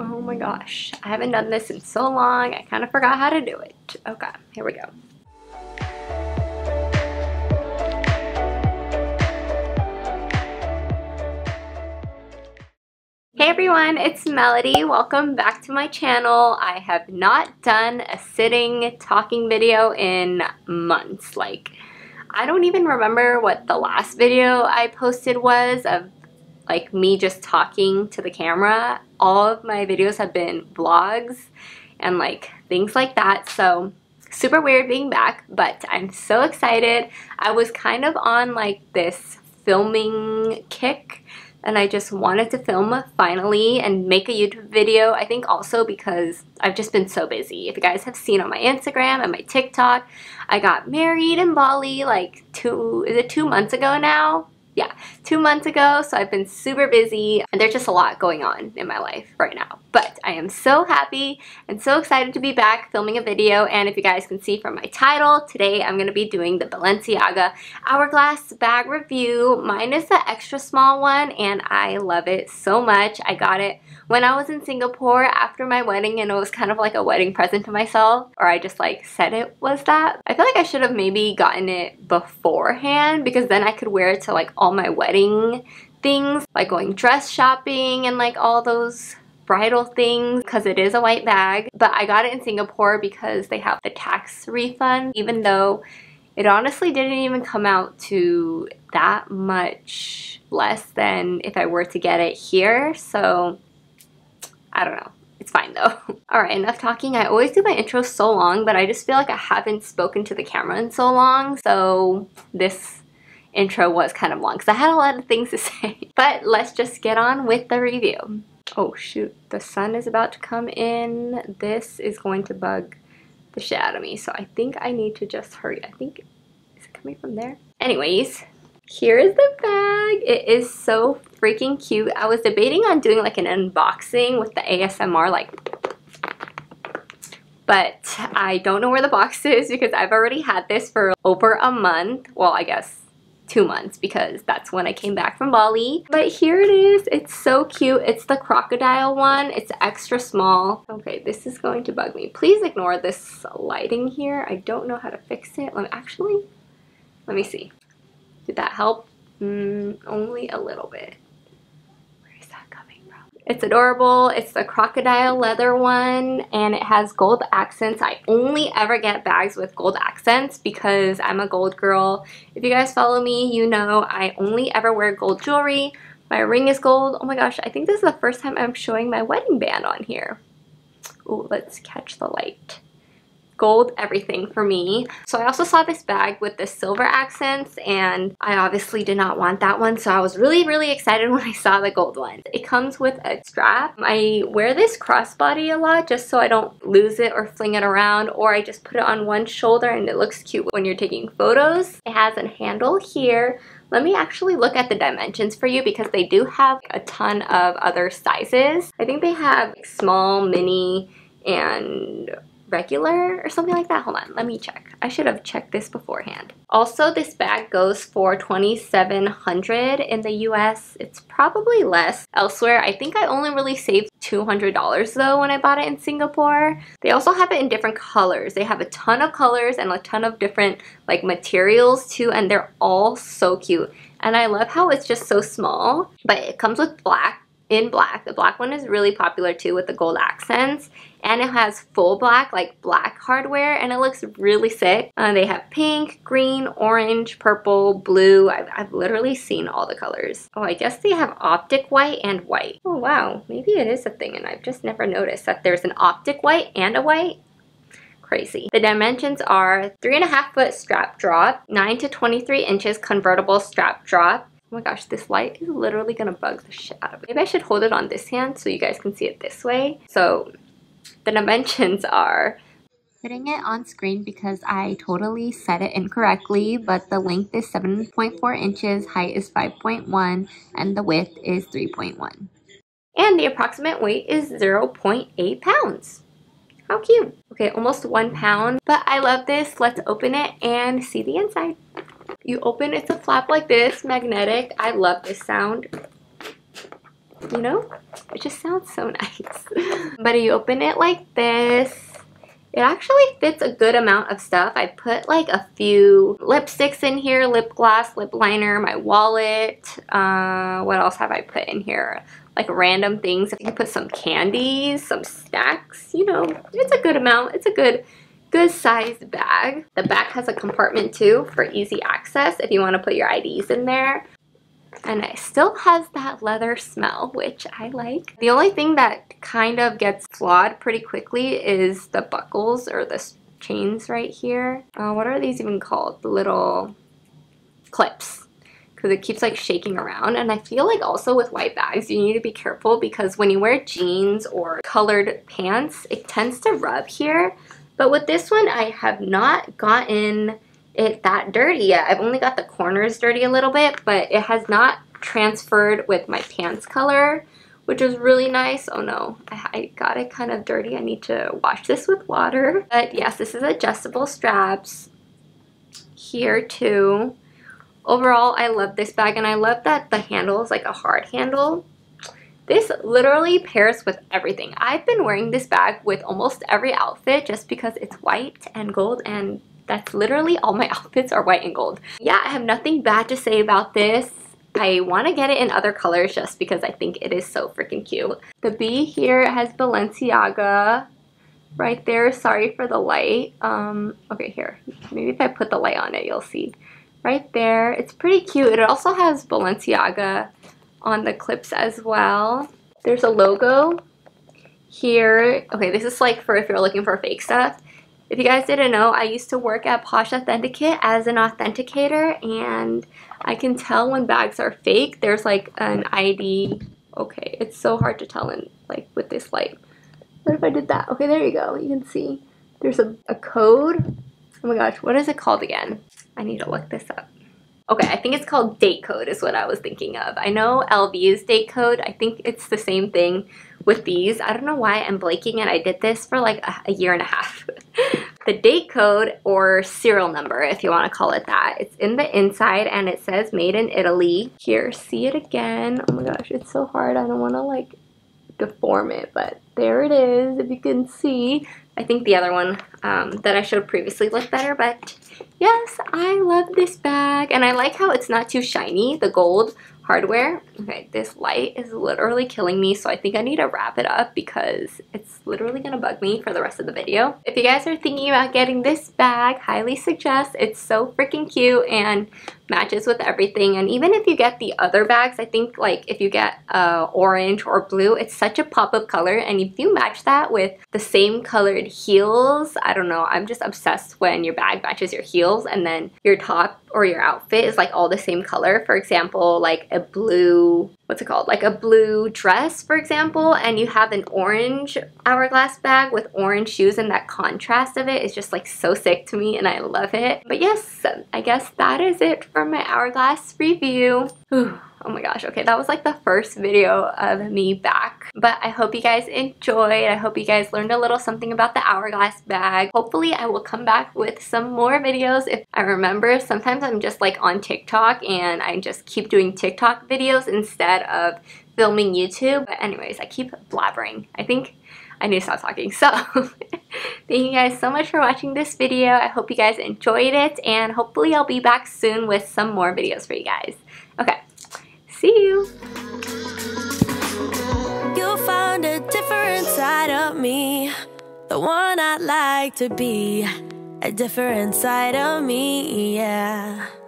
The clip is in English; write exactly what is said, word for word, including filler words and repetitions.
Oh my gosh, I haven't done this in so long. I kind of forgot how to do it. Okay, here we go. Hey everyone, it's Melody. Welcome back to my channel. I have not done a sitting talking video in months. Like, I don't even remember what the last video I posted was of like me just talking to the camera. All of my videos have been vlogs and like things like that, so super weird being back, but I'm so excited. I was kind of on like this filming kick and I just wanted to film finally and make a YouTube video. I think also because I've just been so busy. If you guys have seen on my Instagram and my TikTok, I got married in Bali like two, is it two months ago now? Yeah, two months ago, so I've been super busy and there's just a lot going on in my life right now. But I am so happy and so excited to be back filming a video, and if you guys can see from my title, today I'm going to be doing the Balenciaga Hourglass bag review. Mine is the extra small one and I love it so much. I got it when I was in Singapore after my wedding and it was kind of like a wedding present to myself, or I just like said it was that. I feel like I should have maybe gotten it beforehand because then I could wear it to like all my wedding things, like going dress shopping and like all those bridal things, because it is a white bag. But I got it in Singapore because they have the tax refund, even though it honestly didn't even come out to that much less than if I were to get it here, so I don't know. It's fine though. Alright, enough talking. I always do my intro so long, but I just feel like I haven't spoken to the camera in so long, so this intro was kind of long because I had a lot of things to say. But let's just get on with the review. Oh shoot, the sun is about to come in. This is going to bug the shit out of me, so I think I need to just hurry. I think, is it coming from there? Anyways, here is the bag. It is so freaking cute. I was debating on doing like an unboxing with the A S M R, like, but I don't know where the box is because I've already had this for over a month. Well, I guess two months, because that's when I came back from Bali. But here it is. It's so cute. It's the crocodile one. It's extra small. Okay, this is going to bug me. Please ignore this lighting here. I don't know how to fix it. Let me, actually, let me see. Did that help? Mm, only a little bit. Where is that coming from? It's adorable. It's the crocodile leather one and it has gold accents. I only ever get bags with gold accents because I'm a gold girl. If you guys follow me, you know I only ever wear gold jewelry. My ring is gold. Oh my gosh, I think this is the first time I'm showing my wedding band on here. Oh, let's catch the light. Gold everything for me. So I also saw this bag with the silver accents and I obviously did not want that one, so I was really really excited when I saw the gold one. It comes with a strap. I wear this crossbody a lot just so I don't lose it or fling it around, or I just put it on one shoulder and it looks cute when you're taking photos. It has a handle here. Let me actually look at the dimensions for you because they do have a ton of other sizes. I think they have like small, mini, and regular or something like that. Hold on, let me check. I should have checked this beforehand. Also, this bag goes for twenty-seven hundred dollars in the U S. It's probably less elsewhere. I think I only really saved two hundred dollars though when I bought it in Singapore. They also have it in different colors. They have a ton of colors and a ton of different like materials too, and they're all so cute. And I love how it's just so small, but it comes with black. In black. The black one is really popular too with the gold accents, and it has full black, like black hardware, and it looks really sick. Uh, they have pink, green, orange, purple, blue. I've, I've literally seen all the colors. Oh, I guess they have optic white and white. Oh wow, maybe it is a thing and I've just never noticed that there's an optic white and a white. Crazy. The dimensions are three and a half foot strap drop, nine to twenty-three inches convertible strap drop. Oh my gosh, this light is literally gonna bug the shit out of me. Maybe I should hold it on this hand so you guys can see it this way. So the dimensions are, putting it on screen because I totally said it incorrectly, but the length is seven point four inches, height is five point one, and the width is three point one. And the approximate weight is zero point eight pounds. How cute. Okay, almost one pound, but I love this. Let's open it and see the inside. You open, it's a flap like this, magnetic. I love this sound. you know? It just sounds so nice. But you open it like this. It actually fits a good amount of stuff. I put like a few lipsticks in here, lip gloss, lip liner, my wallet. Uh, what else have I put in here? Like random things. I put some candies, some snacks, you know, it's a good amount. It's a good, good sized bag. The back has a compartment too for easy access if you want to put your I Ds in there. And it still has that leather smell, which I like. The only thing that kind of gets flawed pretty quickly is the buckles or the chains right here. Uh, what are these even called? The little clips. Because it keeps like shaking around. And I feel like also with white bags, you need to be careful because when you wear jeans or colored pants, it tends to rub here. But with this one, I have not gotten it that dirty yet. I've only got the corners dirty a little bit, but it has not transferred with my pants color, which is really nice. Oh no, I, I got it kind of dirty. I need to wash this with water. But yes, this is adjustable straps here too. Overall, I love this bag, and I love that the handle is like a hard handle. This literally pairs with everything. I've been wearing this bag with almost every outfit just because it's white and gold, and that's literally all my outfits are white and gold. Yeah, I have nothing bad to say about this. I want to get it in other colors just because I think it is so freaking cute. The B here has Balenciaga right there. Sorry for the light. Um, okay, here. Maybe if I put the light on it, you'll see. Right there. It's pretty cute. It also has Balenciaga on the clips as well. There's a logo here. Okay, this is like for if you're looking for fake stuff. If you guys didn't know, I used to work at Posh Authenticate as an authenticator, and I can tell when bags are fake. There's like an I D. Okay, it's so hard to tell in like with this light. What if I did that? Okay, there you go. You can see there's a, a code. Oh my gosh, what is it called again? I need to look this up. Okay, I think it's called date code is what I was thinking of. I know L V is date code. I think it's the same thing with these. I don't know why I'm blanking, and I did this for like a, a year and a half. The date code or serial number, if you want to call it that, it's in the inside, and it says made in Italy. Here, see it again. Oh my gosh, it's so hard. I don't want to like deform it, but there it is, if you can see. I think the other one um, that I showed previously looked better, but yes, I love this bag. And I like how it's not too shiny, the gold hardware. Okay, this light is literally killing me, so I think I need to wrap it up because it's literally gonna bug me for the rest of the video. If you guys are thinking about getting this bag, highly suggest. It's so freaking cute and matches with everything. And even if you get the other bags, I think like if you get uh, orange or blue, it's such a pop-up color. And if you match that with the same colored heels, I don't know, I'm just obsessed when your bag matches your heels and then your top or your outfit is like all the same color. For example, like a blue, what's it called? Like a blue dress, for example, and you have an orange hourglass bag with orange shoes, and that contrast of it is just like so sick to me, and I love it. But yes, I guess that is it for my hourglass review. Whew. Oh my gosh, okay, that was like the first video of me back. But I hope you guys enjoyed. I hope you guys learned a little something about the hourglass bag. Hopefully I will come back with some more videos if I remember. Sometimes I'm just like on TikTok and I just keep doing TikTok videos instead of filming YouTube. But anyways, I keep blabbering. I think I need to stop talking. So thank you guys so much for watching this video. I hope you guys enjoyed it, and hopefully I'll be back soon with some more videos for you guys. Okay. See you. You found a different side of me, the one I'd like to be, a different side of me, yeah.